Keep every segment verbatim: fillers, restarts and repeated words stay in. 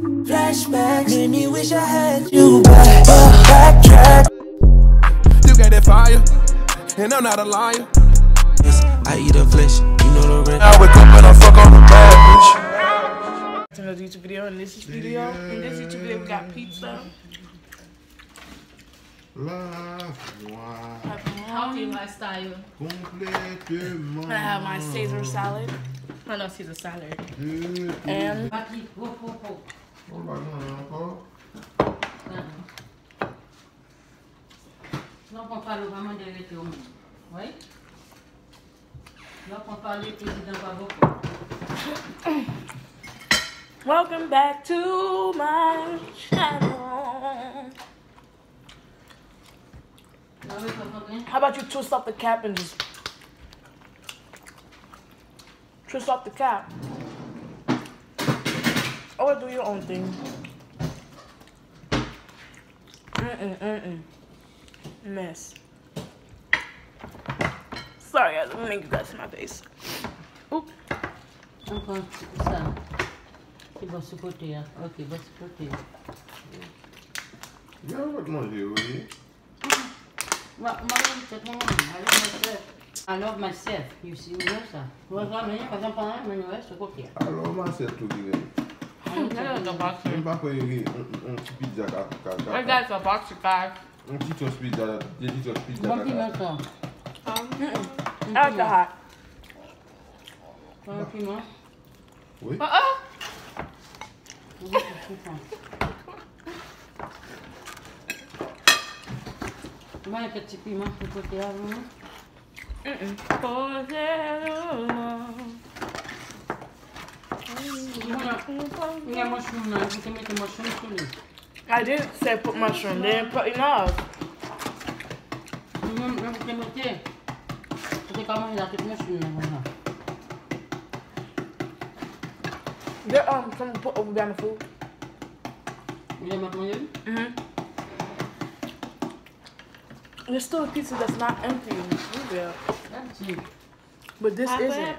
Flashbacks made me wish I had you back. Backtrack. You got that fire, and I'm not a liar. Yes, I eat a flesh, you know the rent. I wake up and I fuck on the bad bitch. Another YouTube video, and this is video. In this YouTube video, we got pizza. La healthy lifestyle. I have my Caesar salad. I know Caesar salad. And welcome back to my channel. How about you twist off the cap and just twist off the cap, or do your own thing? Mm-mm, mm-mm. Mess. Sorry, I didn't make you guys in my face. Oop. Okay, what's the yeah, what more you I love myself, you see, you know that. I love myself to give it. I got a box of pizza. I got a box of bags. I got a pizza. I got a pizza. I I got to be much with the other one. I didn't say put mushroom, they didn't put enough. There are some put over down the food. Mm-hmm. There's still a pizza that's not empty in this video. Empty. But this I isn't.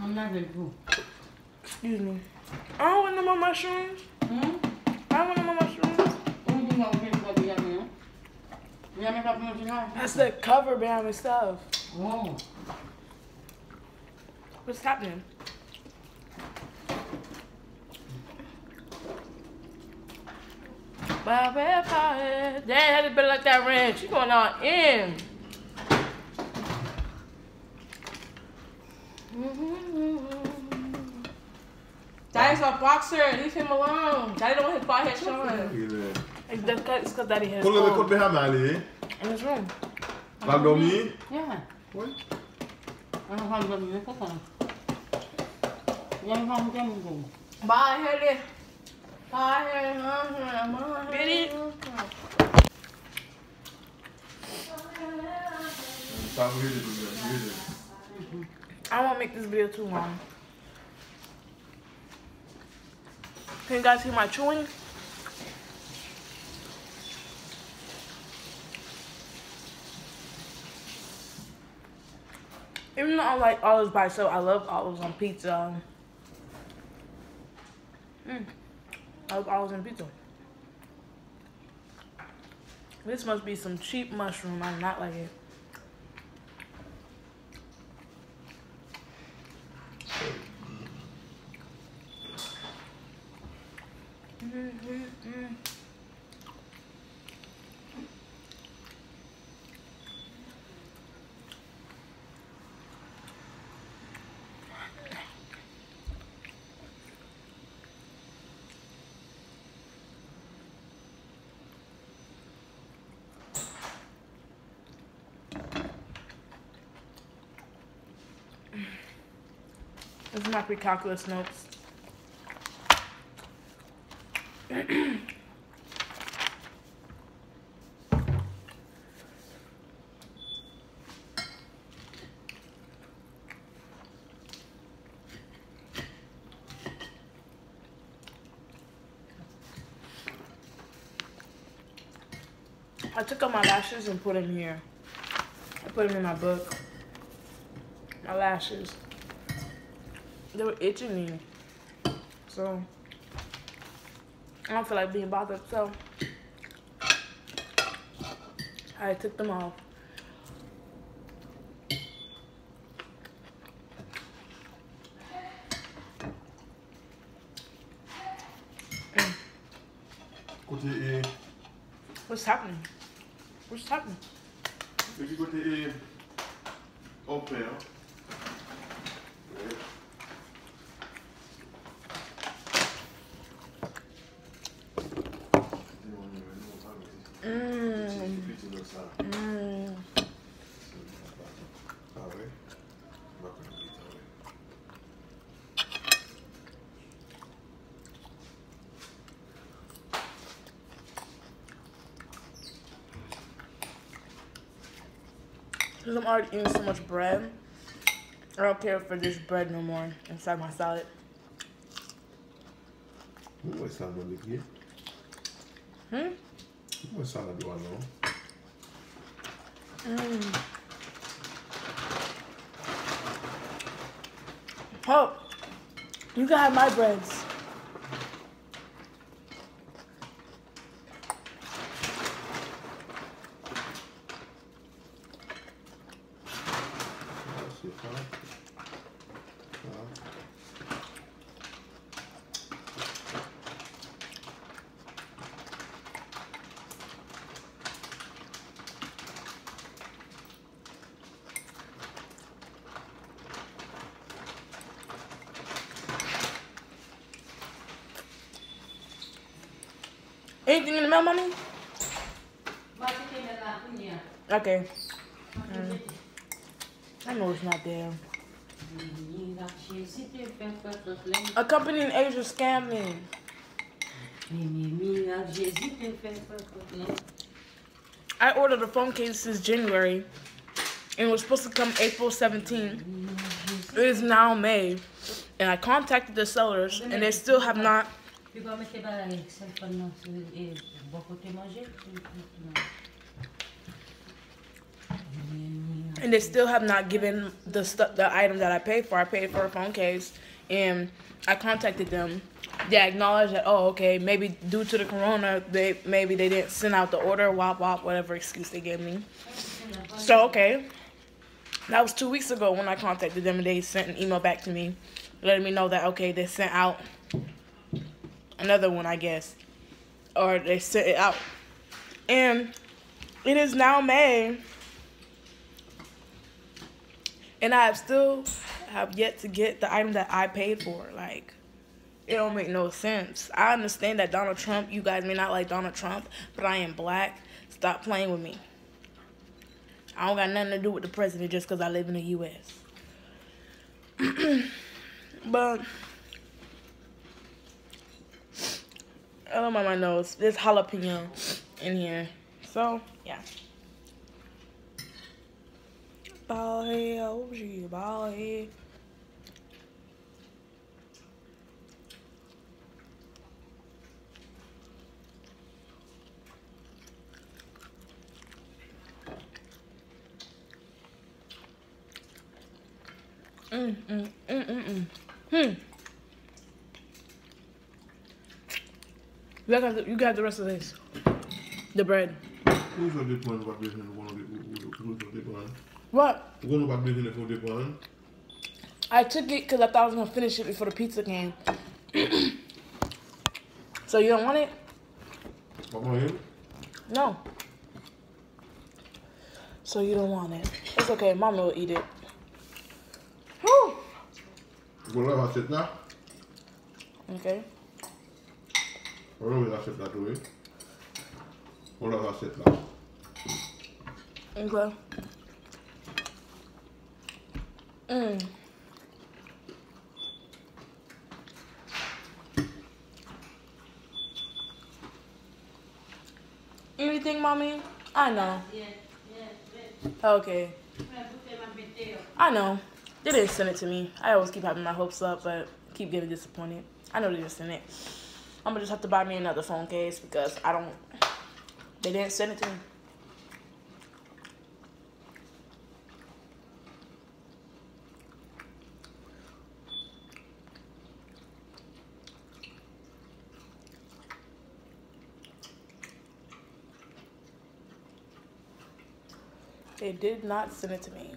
I'm not very cool. Excuse me. I don't want no more mushrooms. Hmm? I don't want no more mushrooms. That's the cover behind itself. Whoa. What's happening? Bobby, Bobby. Dad had it better like that ranch. You going on in. Daddy's a boxer. Leave him alone. Daddy don't want his bald head showing. It's because Daddy has his in his room. Val dormir? Yeah. What? I don't want to dormir. I don't want to dormir. Bye, Harry. Get it? I won't make this video too long. Can you guys hear my chewing? Even though I like olives by itself, I love olives on pizza. Mm. I hope I was in pizza. This must be some cheap mushroom. I do not like it. Mm-hmm. This is my pre-calculus notes. I took out my lashes and put them here. I put them in my book. My lashes. they were itching me. So I don't feel like being bothered, so I took them off. What's happening? What's happening? Did you go to the open? Because I'm already eating so much bread, I don't care for this bread no more inside my salad. What salad do you get? Hmm? What salad do I know? Mm. Oh, you can have my breads. Anything in the mail, mommy? Okay. Mm. I know it's not there. A company in Asia scammed me. I ordered a phone case since January, and it was supposed to come April seventeenth. It is now May, and I contacted the sellers, and they still have not. And they still have not given the stuff, the item that I paid for. I paid for a phone case, and I contacted them. They acknowledged that, oh, okay, maybe due to the corona, they maybe they didn't send out the order, wop wop, whatever excuse they gave me. So okay, that was two weeks ago when I contacted them, and they sent an email back to me, letting me know that okay, they sent out another one, I guess, or they sent it out, and it is now May, and I have still have yet to get the item that I paid for. Like, it don't make no sense. I understand that Donald Trump, you guys may not like Donald Trump, but I am black. Stop playing with me. I don't got nothing to do with the president just because I live in the U S But I don't mind my nose. There's jalapeno in here. So, yeah. Bali, O G, Bali. Mm, mm, mm, mm, mm. Hmm. You got, the, you got the rest of this. The bread. What? I took it because I thought I was going to finish it before the pizza came. So you don't want it? No. So you don't want it. It's okay. Mama will eat it. Whew. Okay. I don't really accept that, do we? I don't accept that. Okay. Mm. Anything, mommy? I know. Yes, yes, yes. Okay. I know. They didn't send it to me. I always keep having my hopes up, but keep getting disappointed. I know they didn't send it. I'm gonna just have to buy me another phone case because I don't, they didn't send it to me. They did not send it to me.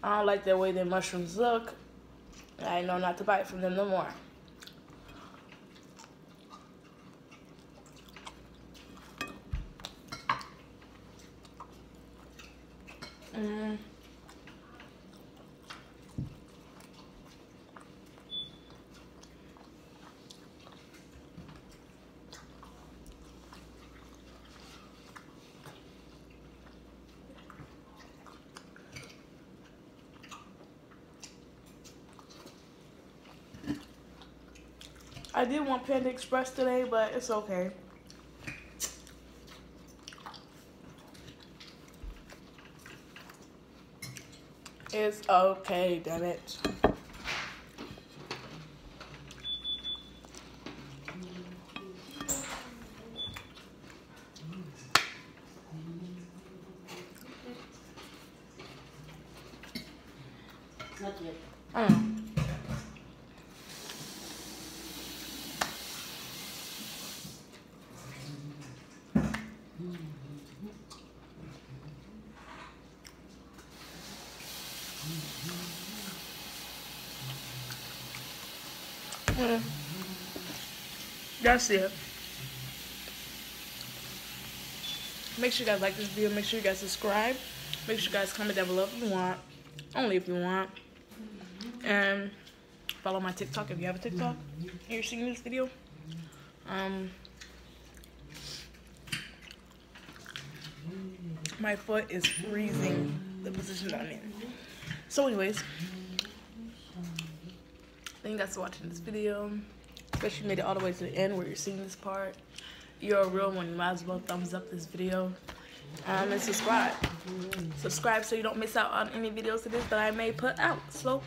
I don't like the way their mushrooms look. I know not to buy it from them no more. Mm. I did want Panda Express today, but it's okay. It's okay, damn it. Not yet. Mm. Mm. That's it. Make sure you guys like this video. Make sure you guys subscribe. Make sure you guys comment down below if you want. Only if you want. And follow my TikTok if you have a TikTok. You're seeing this video. Um, my foot is freezing. The position that I'm in. So, anyways. Thank you guys for watching this video. Especially you made it all the way to the end where you're seeing this part. You're a real one. You might as well thumbs up this video. Um, and subscribe. Subscribe so you don't miss out on any videos of this that I may put out. So.